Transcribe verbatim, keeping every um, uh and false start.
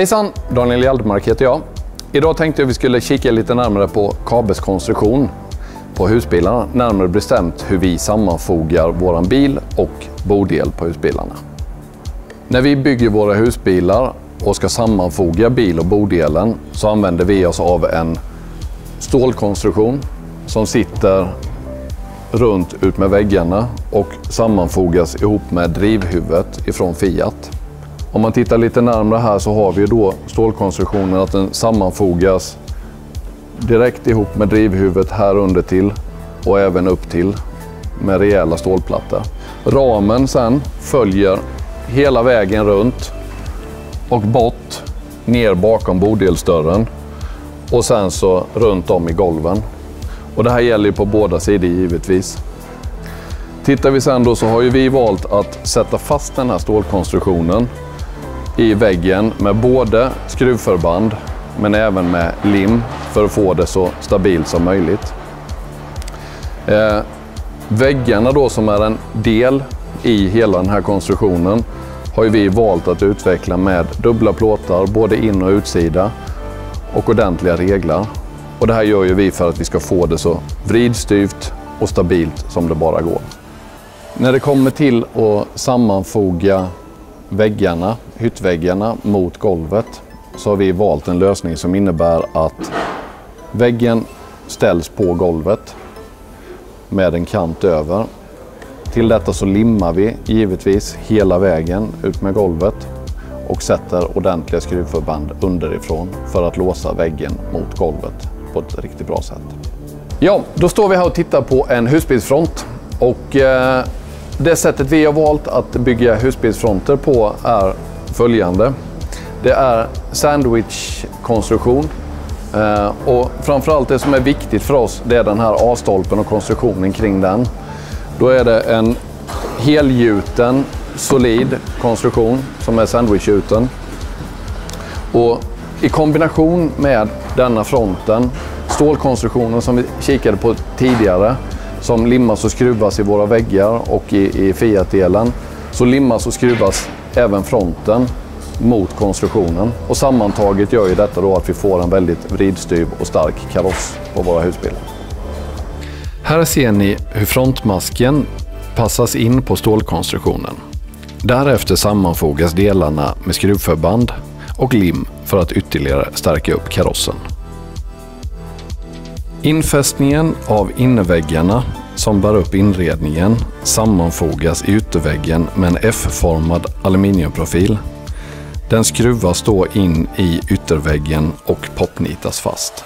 Hejsan, Daniel Altmark heter jag. Idag tänkte jag att vi skulle kika lite närmare på kabelskonstruktion på husbilarna. Närmare bestämt hur vi sammanfogar våran bil och bodel på husbilarna. När vi bygger våra husbilar och ska sammanfoga bil och bodelen så använder vi oss av en stålkonstruktion som sitter runt ut med väggarna och sammanfogas ihop med drivhuvudet ifrån Fiat. Om man tittar lite närmare här så har vi då stålkonstruktionen att den sammanfogas direkt ihop med drivhuvudet här under till och även upp till med rejäla stålplattor. Ramen sen följer hela vägen runt och bort ner bakom bodelsdörren och sen så runt om i golven. Och det här gäller ju på båda sidor givetvis. Tittar vi sen då så har ju vi valt att sätta fast den här stålkonstruktionen i väggen med både skruvförband men även med lim för att få det så stabilt som möjligt. Eh, väggarna då som är en del i hela den här konstruktionen har ju vi valt att utveckla med dubbla plåtar både in- och utsida och ordentliga reglar. Och det här gör ju vi för att vi ska få det så vridstyvt och stabilt som det bara går. När det kommer till att sammanfoga väggarna, hyttväggarna mot golvet så har vi valt en lösning som innebär att väggen ställs på golvet med en kant över. Till detta så limmar vi givetvis hela vägen ut med golvet och sätter ordentliga skruvförband underifrån för att låsa väggen mot golvet på ett riktigt bra sätt. Ja, då står vi här och tittar på en husbilsfront och eh, det sättet vi har valt att bygga husbilsfronter på är följande. Det är sandwich-konstruktion eh, och framförallt det som är viktigt för oss det är den här A-stolpen och konstruktionen kring den. Då är det en helgjuten solid konstruktion som är sandwichgjuten och i kombination med denna fronten, stålkonstruktionen som vi kikade på tidigare som limmas och skruvas i våra väggar och i, i Fiat-delen så limmas och skruvas även fronten mot konstruktionen och sammantaget gör ju detta då att vi får en väldigt vridstyv och stark kaross på våra husbilar. Här ser ni hur frontmasken passas in på stålkonstruktionen. Därefter sammanfogas delarna med skruvförband och lim för att ytterligare stärka upp karossen. Infästningen av innerväggarna som bär upp inredningen sammanfogas i ytterväggen med en F-formad aluminiumprofil. Den skruvas då in i ytterväggen och popnitas fast.